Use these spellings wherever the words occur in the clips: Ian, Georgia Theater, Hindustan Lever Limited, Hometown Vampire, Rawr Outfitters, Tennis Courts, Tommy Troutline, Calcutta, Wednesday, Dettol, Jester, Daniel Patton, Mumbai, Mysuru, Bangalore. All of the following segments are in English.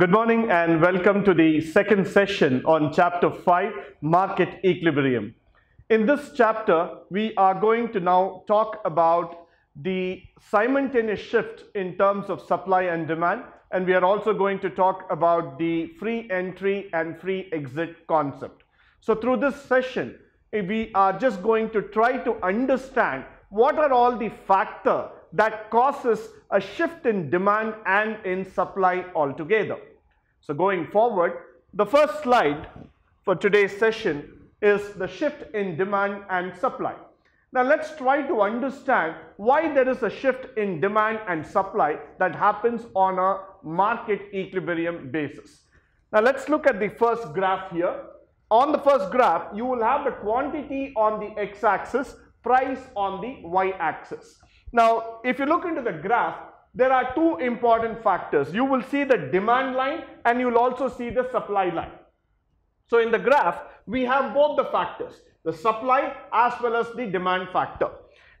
Good morning and welcome to the second session on Chapter 5, Market Equilibrium. In this chapter, we are going to now talk about the simultaneous shift in terms of supply and demand, and we are also going to talk about the free entry and free exit concept. So through this session, we are just going to try to understand what are all the factors that causes a shift in demand and in supply altogether. So going forward, the first slide for today's session is the shift in demand and supply. Now let's try to understand why there is a shift in demand and supply that happens on a market equilibrium basis. Now let's look at the first graph here. On the first graph, you will have the quantity on the x-axis, price on the y-axis. Now, if you look into the graph, there are two important factors. You will see the demand line and you will also see the supply line. So in the graph, we have both the factors, the supply as well as the demand factor.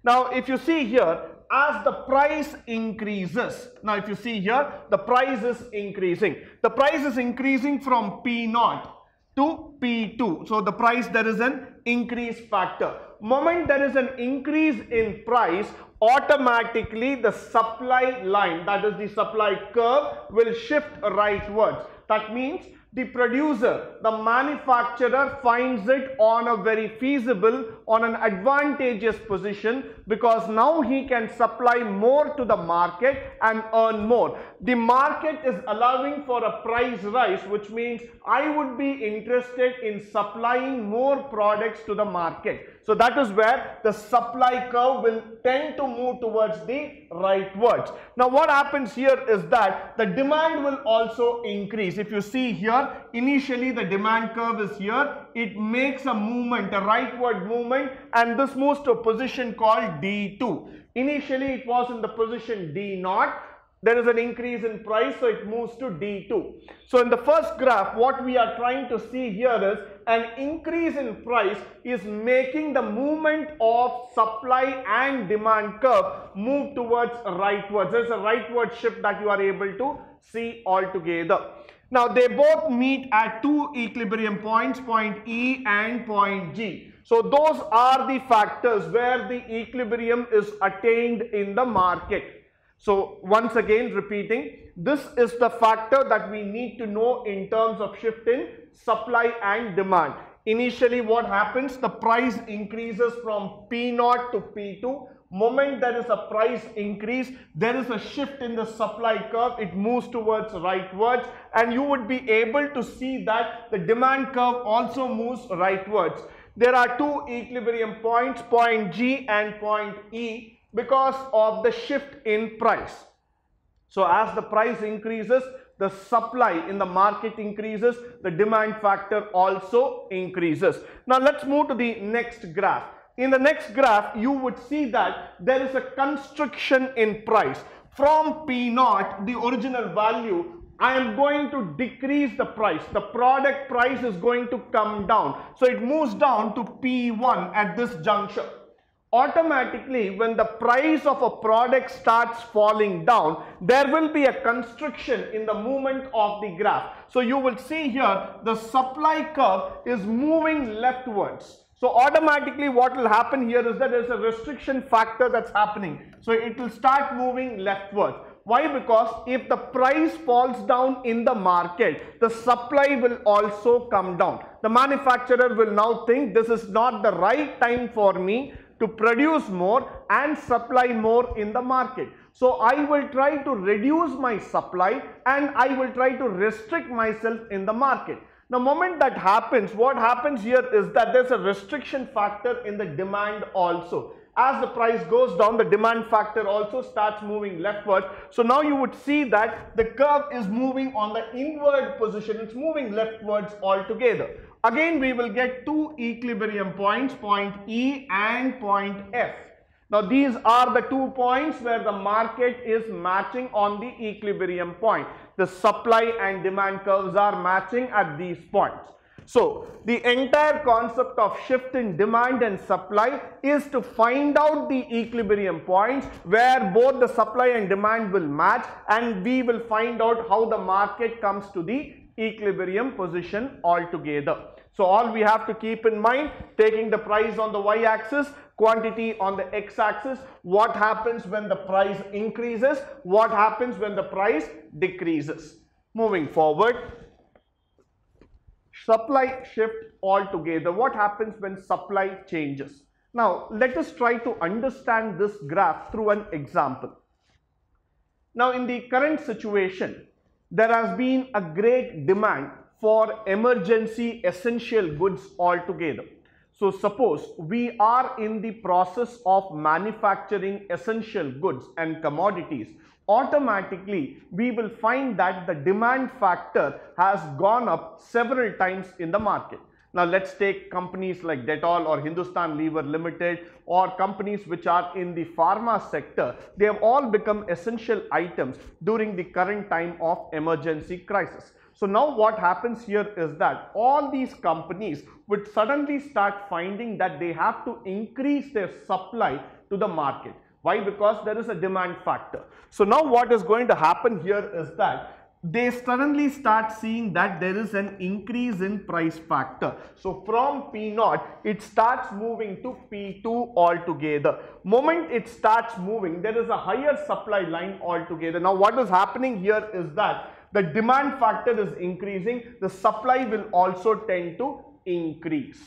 Now, if you see here, as the price increases, now if you see here, the price is increasing. The price is increasing from P0 to P2. So the price, there is an increase factor. Moment there is an increase in price, automatically the supply line, that is the supply curve, will shift rightwards. That means the producer, the manufacturer finds it on a very feasible, on an advantageous position, because now he can supply more to the market and earn more. The market is allowing for a price rise, which means I would be interested in supplying more products to the market. So that is where the supply curve will tend to move towards the rightwards. Now what happens here is that the demand will also increase. If you see here, initially the demand curve is here. It makes a movement, a rightward movement, and this moves to a position called D2. Initially it was in the position D0. There is an increase in price, so it moves to D2. So in the first graph, what we are trying to see here is an increase in price is making the movement of supply and demand curve move towards rightwards. There is a rightward shift that you are able to see altogether. Now they both meet at two equilibrium points, point E and point G. So those are the factors where the equilibrium is attained in the market. So once again repeating, this is the factor that we need to know in terms of shift in supply and demand. Initially what happens, the price increases from P0 to P2. Moment there is a price increase, there is a shift in the supply curve, it moves towards rightwards, and you would be able to see that the demand curve also moves rightwards. There are two equilibrium points, point G and point E, because of the shift in price. So as the price increases, the supply in the market increases, the demand factor also increases. Now let's move to the next graph. In the next graph, you would see that there is a constriction in price. From P0, the original value, I am going to decrease the price. The product price is going to come down. So it moves down to P1 at this juncture. Automatically, when the price of a product starts falling down, there will be a constriction in the movement of the graph. So you will see here, the supply curve is moving leftwards. So automatically what will happen here is that there is a restriction factor that's happening. So it will start moving leftwards. Why? Because if the price falls down in the market, the supply will also come down. The manufacturer will now think this is not the right time for me to produce more and supply more in the market. So I will try to reduce my supply and I will try to restrict myself in the market. The moment that happens, what happens here is that there's a restriction factor in the demand also. As the price goes down, the demand factor also starts moving leftward. So now you would see that the curve is moving on the inward position. It's moving leftwards altogether. Again, we will get two equilibrium points, point E and point F. Now, these are the 2 points where the market is matching on the equilibrium point. The supply and demand curves are matching at these points. So the entire concept of shift in demand and supply is to find out the equilibrium points where both the supply and demand will match, and we will find out how the market comes to the equilibrium position altogether. So all we have to keep in mind, taking the price on the y-axis, quantity on the x-axis, what happens when the price increases, what happens when the price decreases. Moving forward, supply shift altogether, what happens when supply changes. Now let us try to understand this graph through an example. Now in the current situation, there has been a great demand for emergency essential goods altogether. So suppose we are in the process of manufacturing essential goods and commodities, automatically we will find that the demand factor has gone up several times in the market. Now let's take companies like Dettol or Hindustan Lever Limited or companies which are in the pharma sector. They have all become essential items during the current time of emergency crisis. So now what happens here is that all these companies would suddenly start finding that they have to increase their supply to the market. Why? Because there is a demand factor. So now what is going to happen here is that they suddenly start seeing that there is an increase in price factor. So from P0 it starts moving to P2 altogether. Moment it starts moving, there is a higher supply line altogether. Now what is happening here is that the demand factor is increasing, the supply will also tend to increase.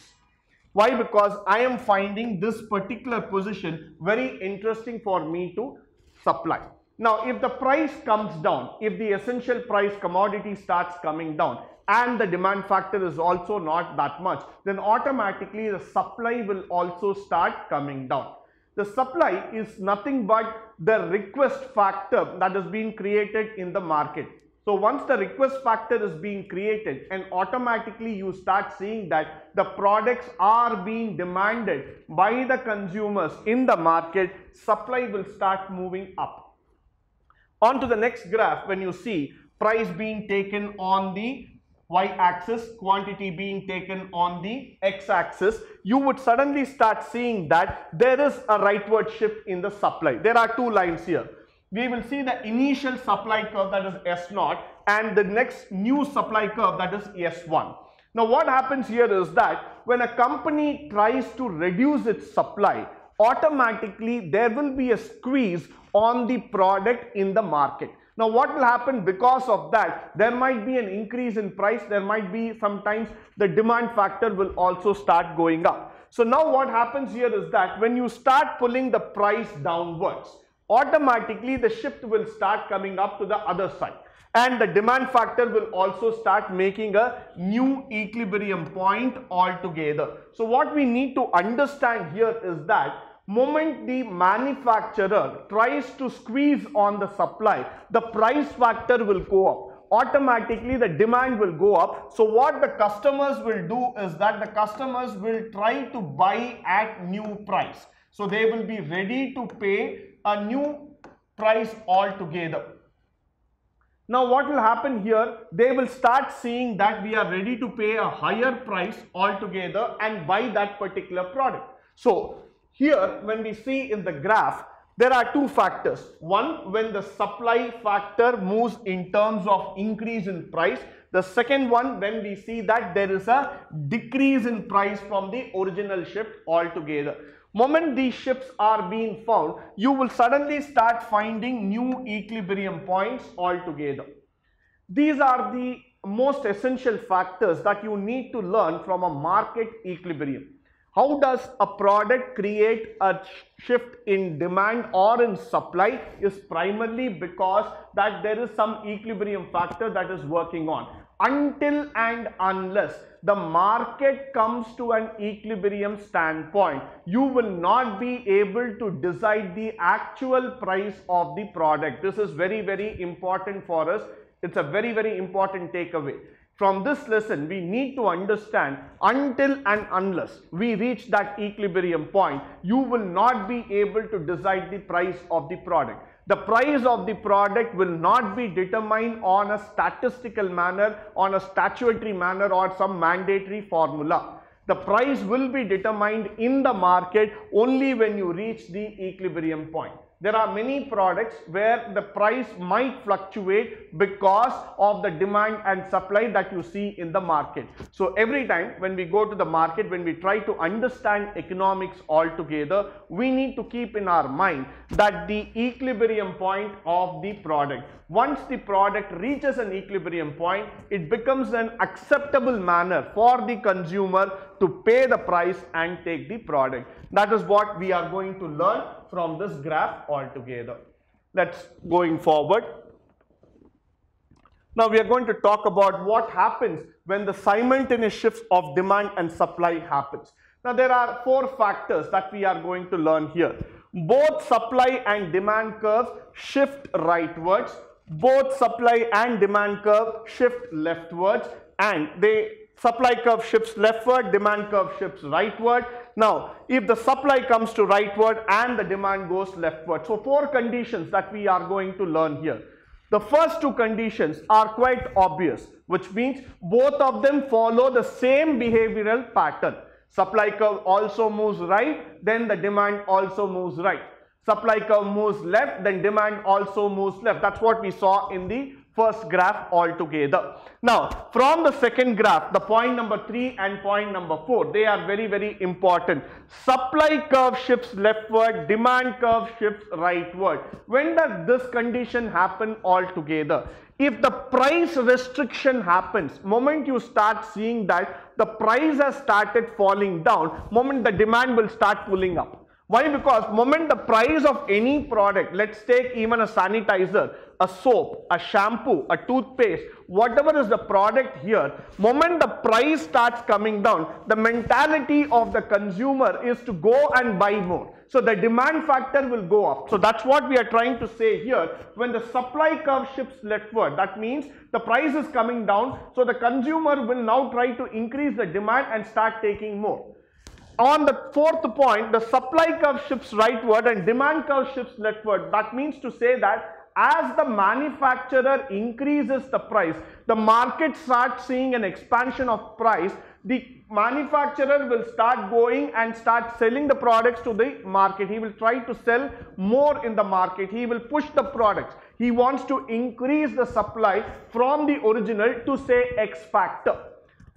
Why? Because I am finding this particular position very interesting for me to supply. Now if the price comes down, if the essential price commodity starts coming down and the demand factor is also not that much, then automatically the supply will also start coming down. The supply is nothing but the request factor that has been created in the market. So once the request factor is being created, and automatically you start seeing that the products are being demanded by the consumers in the market, supply will start moving up. On to the next graph, when you see price being taken on the y-axis, quantity being taken on the x-axis, you would suddenly start seeing that there is a rightward shift in the supply. There are two lines here. We will see the initial supply curve, that is S0, and the next new supply curve, that is S1. Now what happens here is that when a company tries to reduce its supply, automatically there will be a squeeze on the product in the market. Now what will happen because of that, there might be an increase in price, there might be sometimes the demand factor will also start going up. So now what happens here is that when you start pulling the price downwards, automatically the shift will start coming up to the other side, and the demand factor will also start making a new equilibrium point altogether. So what we need to understand here is that moment the manufacturer tries to squeeze on the supply, the price factor will go up. Automatically the demand will go up. So what the customers will do is that the customers will try to buy at new price. So they will be ready to pay a new price altogether. Now what will happen here, they will start seeing that we are ready to pay a higher price altogether and buy that particular product. So here when we see in the graph, there are two factors. One, when the supply factor moves in terms of increase in price. The second one, when we see that there is a decrease in price from the original shift altogether. Moment these shifts are being found, you will suddenly start finding new equilibrium points altogether. These are the most essential factors that you need to learn from a market equilibrium. How does a product create a shift in demand or in supply is primarily because that there is some equilibrium factor that is working on. Until and unless the market comes to an equilibrium standpoint, you will not be able to decide the actual price of the product. This is very, very important for us. It's a very, very important takeaway. From this lesson, we need to understand until and unless we reach that equilibrium point, you will not be able to decide the price of the product. the price of the product will not be determined on a statistical manner, on a statutory manner or some mandatory formula. The price will be determined in the market only when you reach the equilibrium point. There are many products where the price might fluctuate because of the demand and supply that you see in the market. So every time when we go to the market, when we try to understand economics altogether, we need to keep in our mind that the equilibrium point of the product. Once the product reaches an equilibrium point, it becomes an acceptable manner for the consumer to pay the price and take the product. That is what we are going to learn from this graph altogether. Let's going forward. Now we are going to talk about what happens when the simultaneous shifts of demand and supply happens. Now there are four factors that we are going to learn here. Both supply and demand curves shift rightwards, both supply and demand curve shift leftwards, and the supply curve shifts leftward, demand curve shifts rightward. Now, if the supply comes to rightward and the demand goes leftward. So, four conditions that we are going to learn here. The first two conditions are quite obvious, which means both of them follow the same behavioral pattern. Supply curve also moves right, then the demand also moves right. Supply curve moves left, then demand also moves left. That's what we saw in the first graph altogether. Now, from the second graph, the point number 3 and point number 4, they are very, very important. Supply curve shifts leftward, demand curve shifts rightward. When does this condition happen altogether? If the price restriction happens, moment you start seeing that the price has started falling down, moment the demand will start pulling up. Why? Because moment the price of any product, let's take even a sanitizer, a soap, a shampoo, a toothpaste, whatever is the product here, moment the price starts coming down, the mentality of the consumer is to go and buy more. So the demand factor will go up. So that's what we are trying to say here. When the supply curve shifts leftward, that means the price is coming down. So the consumer will now try to increase the demand and start taking more. On the fourth point, the supply curve shifts rightward and demand curve shifts leftward. That means to say that as the manufacturer increases the price, the market starts seeing an expansion of price, the manufacturer will start going and start selling the products to the market. He will try to sell more in the market. He will push the products. He wants to increase the supply from the original to say X factor.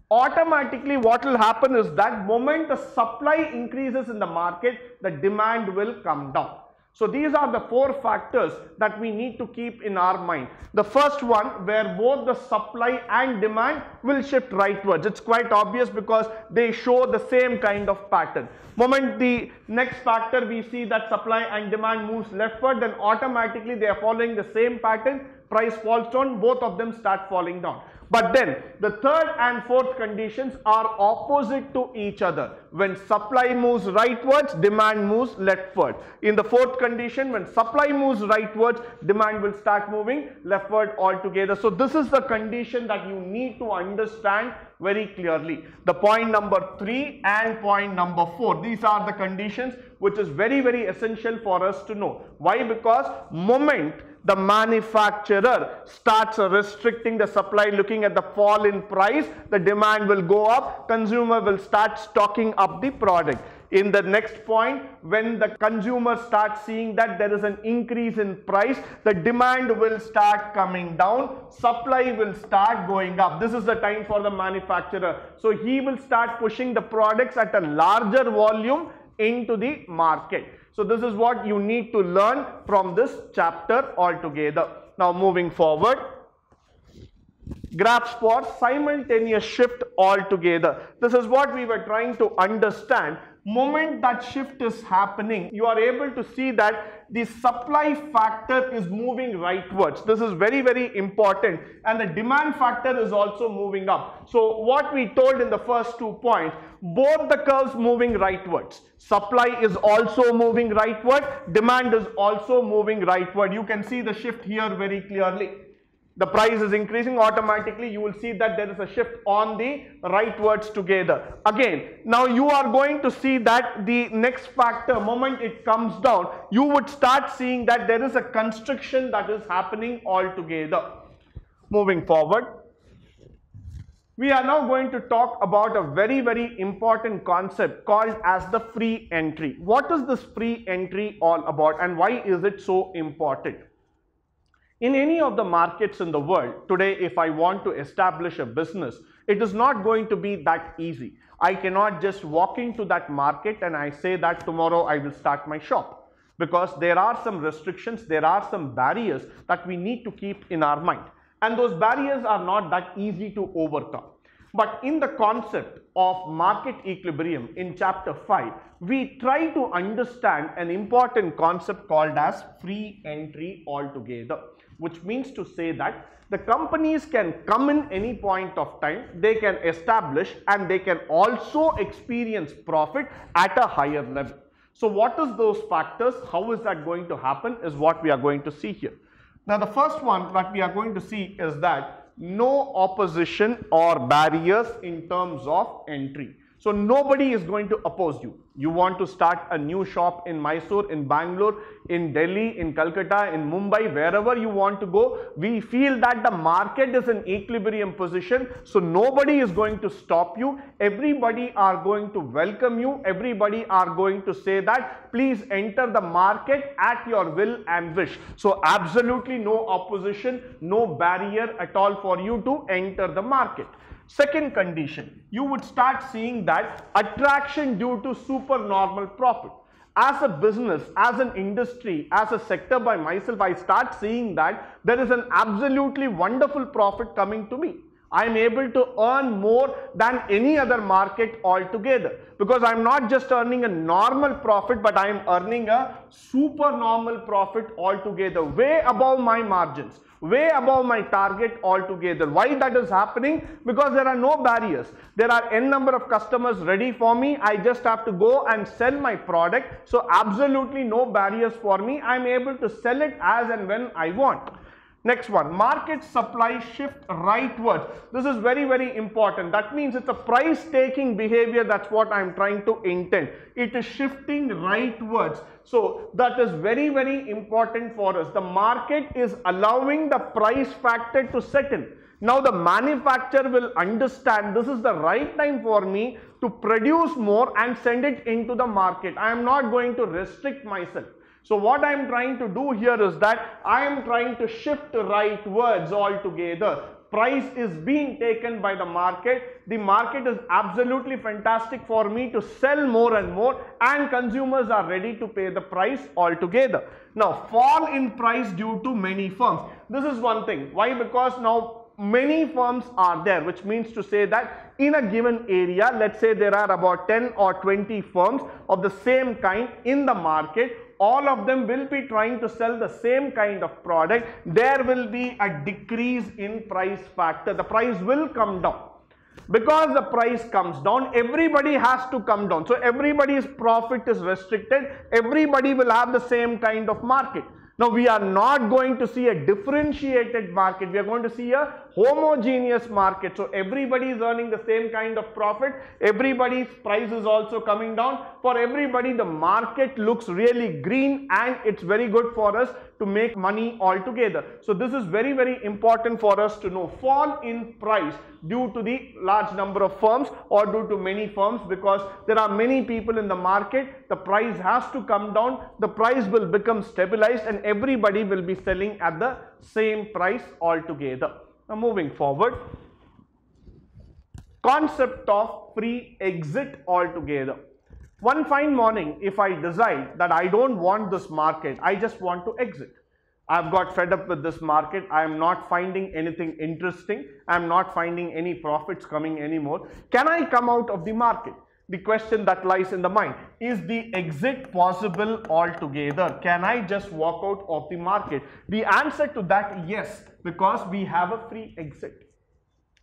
Automatically what will happen is that moment the supply increases in the market, the demand will come down. So these are the four factors that we need to keep in our mind. The first one, where both the supply and demand will shift rightwards. It's quite obvious because they show the same kind of pattern. Moment the next factor we see that supply and demand moves leftward, then automatically they are following the same pattern. Price falls down, both of them start falling down. But then the third and fourth conditions are opposite to each other. When supply moves rightwards, demand moves leftward. In the fourth condition, when supply moves rightwards, demand will start moving leftward altogether. So this is the condition that you need to understand very clearly. The point number 3 and point number 4, these are the conditions which is very, very essential for us to know. Why? Because moment the manufacturer starts restricting the supply, looking at the fall in price, the demand will go up, consumer will start stocking up the product. In the next point, when the consumer starts seeing that there is an increase in price, the demand will start coming down, supply will start going up. This is the time for the manufacturer. So he will start pushing the products at a larger volume into the market. So this is what you need to learn from this chapter altogether. Now moving forward, graphs for simultaneous shift altogether. This is what we were trying to understand. Moment that shift is happening, you are able to see that the supply factor is moving rightwards. This is very, very important, and the demand factor is also moving up. So what we told in the first 2 points, both the curves moving rightwards. Supply is also moving rightward, demand is also moving rightward. You can see the shift here very clearly. the price is increasing, automatically you will see that there is a shift on the rightwards together. Again, now you are going to see that the next factor, moment it comes down, you would start seeing that there is a constriction that is happening altogether. Moving forward, we are now going to talk about a very, very important concept called as the free entry. What is this free entry all about and why is it so important? In any of the markets in the world today, if I want to establish a business, it is not going to be that easy. I cannot just walk into that market and I say that tomorrow I will start my shop, because there are some restrictions, there are some barriers that we need to keep in our mind, and those barriers are not that easy to overcome. But in the concept of market equilibrium in chapter 5, we try to understand an important concept called as free entry altogether, which means to say that the companies can come in any point of time, they can establish, and they can also experience profit at a higher level. So what is those factors, how is that going to happen is what we are going to see here. Now the first one that we are going to see is that no opposition or barriers in terms of entry. So nobody is going to oppose you. You want to start a new shop in Mysore, in Bangalore, in Delhi, in Calcutta, in Mumbai, wherever you want to go. We feel that the market is in equilibrium position, so nobody is going to stop you. Everybody are going to welcome you. Everybody are going to say that please enter the market at your will and wish. So absolutely no opposition, no barrier at all for you to enter the market. Second condition, you would start seeing that attraction due to supernormal profit. As a business, as an industry, as a sector by myself, I start seeing that there is an absolutely wonderful profit coming to me. I am able to earn more than any other market altogether, because I am not just earning a normal profit, but I am earning a supernormal profit altogether, way above my margins, way above my target altogether. Why that is happening? Because there are no barriers. There are n number of customers ready for me. I just have to go and sell my product. So absolutely no barriers for me. I am able to sell it as and when I want. Next one, market supply shift rightwards. This is very, very important. That means it's a price taking behavior. That's what I'm trying to intend. It is shifting rightwards. So that is very, very important for us. The market is allowing the price factor to settle. Now the manufacturer will understand this is the right time for me to produce more and send it into the market. I am not going to restrict myself. So what I am trying to do here is that I am trying to shift rightwards altogether. Price is being taken by the market. The market is absolutely fantastic for me to sell more and more, and consumers are ready to pay the price altogether. Now, fall in price due to many firms. This is one thing. Why? Because now many firms are there, which means to say that in a given area, let's say there are about 10 or 20 firms of the same kind in the market. All of them will be trying to sell the same kind of product. There will be a decrease in price factor. The price will come down. Because the price comes down, everybody has to come down. So everybody's profit is restricted. Everybody will have the same kind of market. Now we are not going to see a differentiated market. We are going to see a homogeneous market. So everybody is earning the same kind of profit. Everybody's price is also coming down. For everybody, the market looks really green, and it's very good for us to make money altogether. So this is very, very important for us to know. Fall in price due to the large number of firms or due to many firms, because there are many people in the market. The price has to come down. The price will become stabilized, and everybody will be selling at the same price altogether. Now moving forward, concept of free exit altogether. One fine morning, if I decide that I don't want this market, I just want to exit. I've got fed up with this market. I am not finding anything interesting. I'm not finding any profits coming anymore. Can I come out of the market? The question that lies in the mind, is the exit possible altogether? Can I just walk out of the market? The answer to that, yes, because we have a free exit.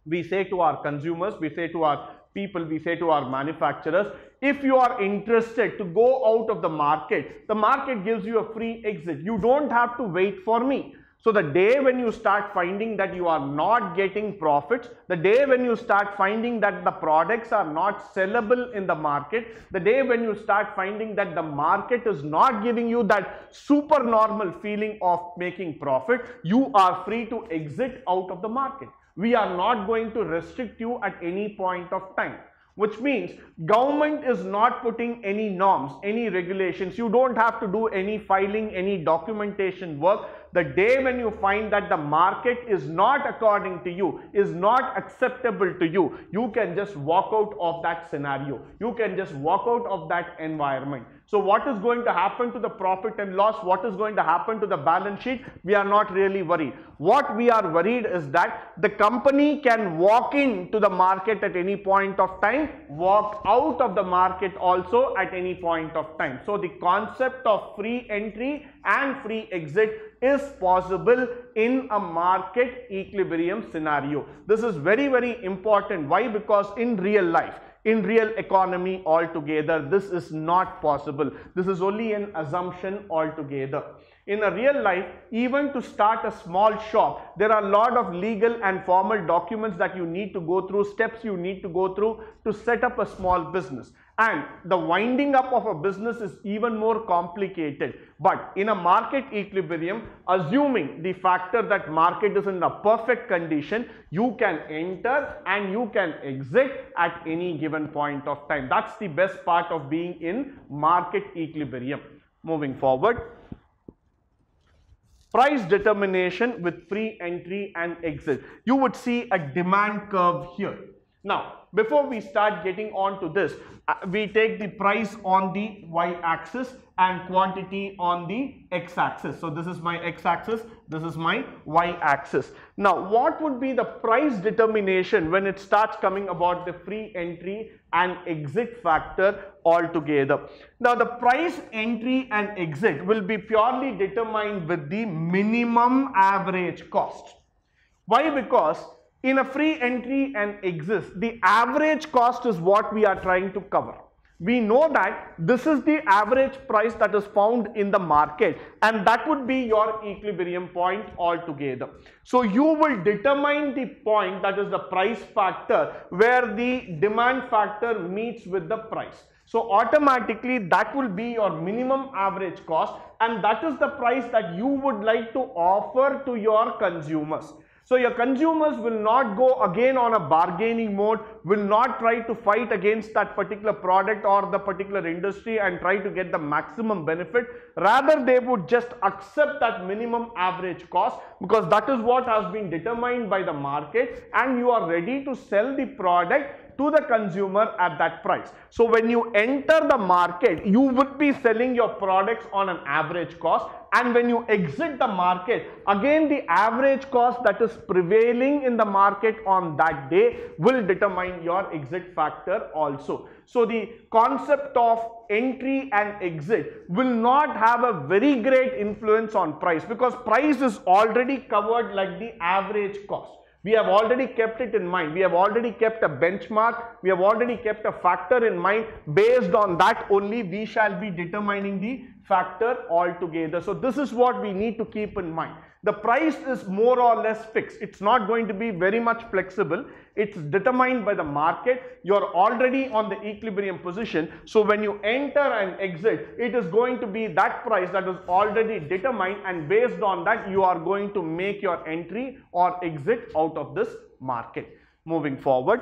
We say to our consumers, we say to our people, we say to our manufacturers, if you are interested to go out of the market gives you a free exit. You don't have to wait for me. So the day when you start finding that you are not getting profits, the day when you start finding that the products are not sellable in the market, the day when you start finding that the market is not giving you that super normal feeling of making profit, you are free to exit out of the market. We are not going to restrict you at any point of time. Which means government is not putting any norms, any regulations. You don't have to do any filing, any documentation work. The day when you find that the market is not according to you, is not acceptable to you, you can just walk out of that scenario. You can just walk out of that environment. So what is going to happen to the profit and loss? What is going to happen to the balance sheet? We are not really worried. What we are worried is that the company can walk into the market at any point of time, walk out of the market also at any point of time. So the concept of free entry and free exit is possible in a market equilibrium scenario. This is very, very important. Why? Because in real life, in real economy altogether, this is not possible. This is only an assumption altogether. In a real life, even to start a small shop, there are a lot of legal and formal documents that you need to go through, steps you need to go through to set up a small business. And the winding up of a business is even more complicated. But in a market equilibrium, assuming the factor that market is in a perfect condition, you can enter and you can exit at any given point of time. That's the best part of being in market equilibrium. Moving forward, price determination with free entry and exit. You would see a demand curve here. Now, before we start getting on to this, we take the price on the y-axis and quantity on the x-axis. So this is my x-axis, this is my y-axis. Now, what would be the price determination when it starts coming about the free entry and exit factor altogether? Now, the price entry and exit will be purely determined with the minimum average cost. Why? Because in a free entry and exit, the average cost is what we are trying to cover. We know that this is the average price that is found in the market, and that would be your equilibrium point altogether. So you will determine the point, that is the price factor, where the demand factor meets with the price. So automatically that will be your minimum average cost, and that is the price that you would like to offer to your consumers. So your consumers will not go again on a bargaining mode, will not try to fight against that particular product or the particular industry and try to get the maximum benefit. Rather, they would just accept that minimum average cost, because that is what has been determined by the market, and you are ready to sell the product to the consumer at that price. So when you enter the market, you would be selling your products on an average cost, and when you exit the market, again the average cost that is prevailing in the market on that day will determine your exit factor also. So the concept of entry and exit will not have a very great influence on price, because price is already covered like the average cost. We have already kept it in mind. We have already kept a benchmark. We have already kept a factor in mind. Based on that only, we shall be determining the factor altogether. So this is what we need to keep in mind. The price is more or less fixed. It's not going to be very much flexible. It's determined by the market. You're already on the equilibrium position. So when you enter and exit, it is going to be that price that is already determined, and based on that, you are going to make your entry or exit out of this market. Moving forward,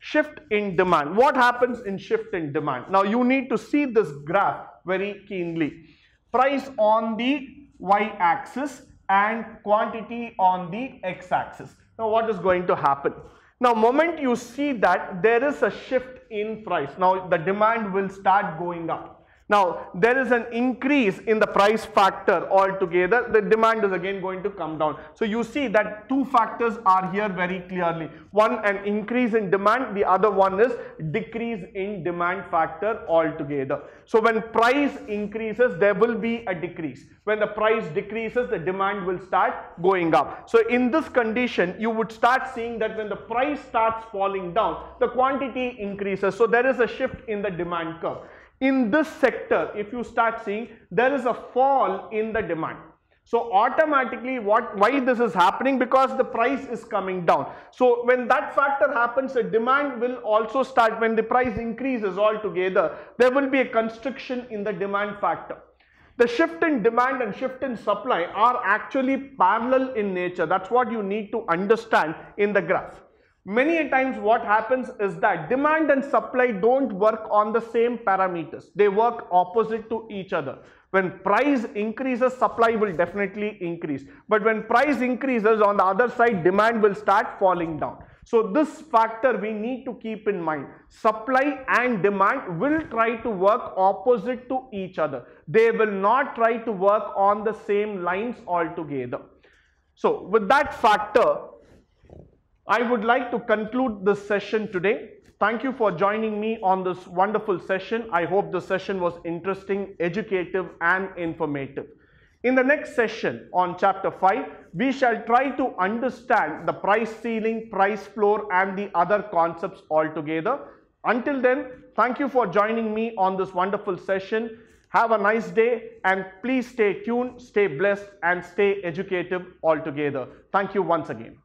shift in demand. What happens in shift in demand? Now you need to see this graph very keenly. Price on the y-axis and quantity on the x-axis. Now what is going to happen? Now moment you see that there is a shift in price, now the demand will start going up. Now there is an increase in the price factor altogether, the demand is again going to come down. So you see that two factors are here very clearly. One, an increase in demand, the other one is decrease in demand factor altogether. So when price increases, there will be a decrease. When the price decreases, the demand will start going up. So in this condition, you would start seeing that when the price starts falling down, the quantity increases. So there is a shift in the demand curve. In this sector, if you start seeing, there is a fall in the demand. So automatically why this is happening? Because the price is coming down. So when that factor happens, the demand will also start. When the price increases altogether, there will be a constriction in the demand factor. The shift in demand and shift in supply are actually parallel in nature. That's what you need to understand in the graph. Many a times what happens is that demand and supply don't work on the same parameters. They work opposite to each other. When price increases, supply will definitely increase. But when price increases, on the other side, demand will start falling down. So this factor we need to keep in mind. Supply and demand will try to work opposite to each other. They will not try to work on the same lines altogether. So with that factor, I would like to conclude this session today. Thank you for joining me on this wonderful session. I hope the session was interesting, educative and informative. In the next session on chapter 5, we shall try to understand the price ceiling, price floor and the other concepts altogether. Until then, thank you for joining me on this wonderful session. Have a nice day and please stay tuned, stay blessed and stay educative altogether. Thank you once again.